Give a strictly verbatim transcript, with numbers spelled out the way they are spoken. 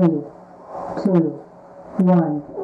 three, two, one.